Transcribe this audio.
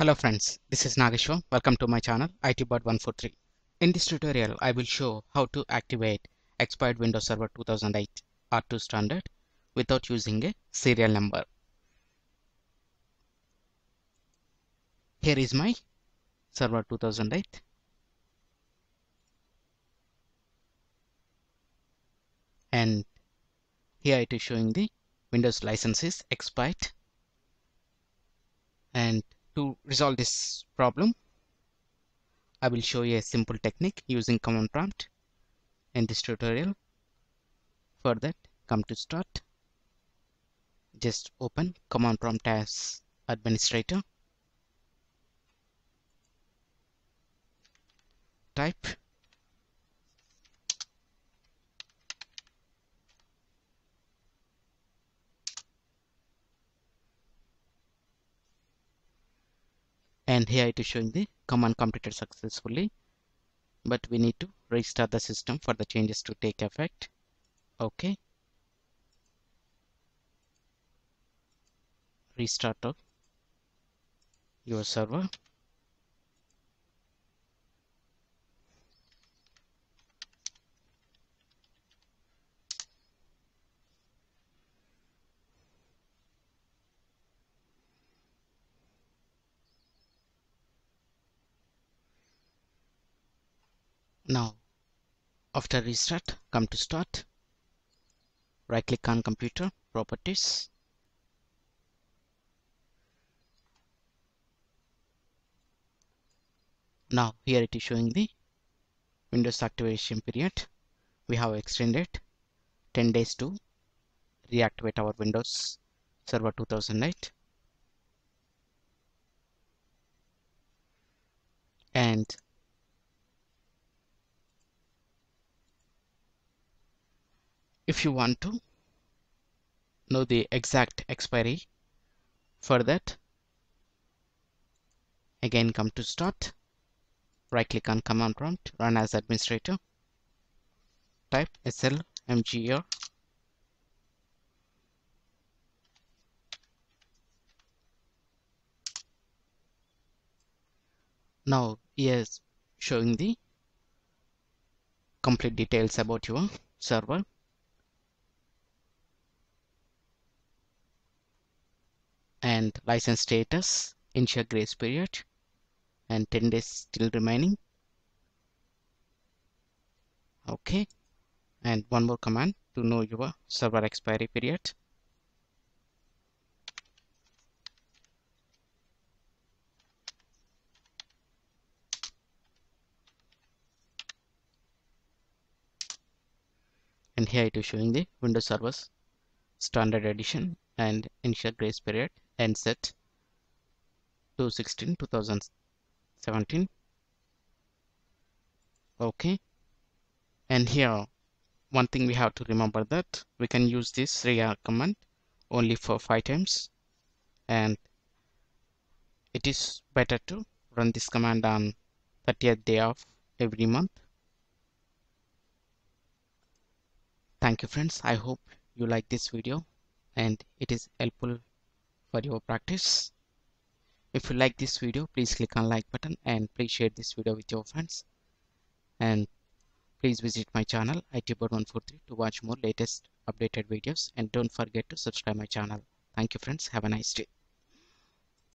Hello friends, this is Nageshwar. Welcome to my channel ITbird143. In this tutorial, I will show how to activate expired Windows Server 2008 R2 standard without using a serial number. Here is my Server 2008. And here it is showing the Windows licenses expired. And to resolve this problem, I will show you a simple technique using command prompt in this tutorial. For that, come to Start. Just open command prompt as administrator. Type and here it is showing the command completed successfully, but we need to restart the system for the changes to take effect. Okay. Restart of your server. Now, after restart, come to Start, right click on Computer, Properties, now here it is showing the Windows activation period. We have extended 10 days to reactivate our Windows Server 2008. And if you want to know the exact expiry, for that, again come to Start, right click on command prompt, run as administrator, type SLMGR, now yes, showing the complete details about your server. And license status, initial grace period, and 10 days still remaining. Okay, and one more command to know your server expiry period. And here it is showing the Windows Server Standard Edition and initial grace period. End set 2/16/2017. Okay, and here one thing we have to remember, that we can use this rear command only for 5 times, and it is better to run this command on 30th day of every month. Thank you friends, I hope you like this video and it is helpful for your practice. If you like this video, please click on like button and please share this video with your friends, and please visit my channel ITbird143 to watch more latest updated videos, and don't forget to subscribe my channel. Thank you friends, have a nice day.